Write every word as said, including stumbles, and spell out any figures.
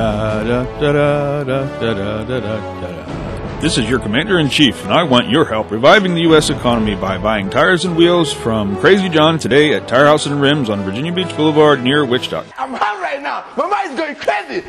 Da, da, da, da, da, da, da, da. This is your Commander-in-Chief, and I want your help reviving the U S economy by buying tires and wheels from Crazy John today at Tire House and Rims on Virginia Beach Boulevard near Witchduck. I'm hot right now. My mind's going crazy.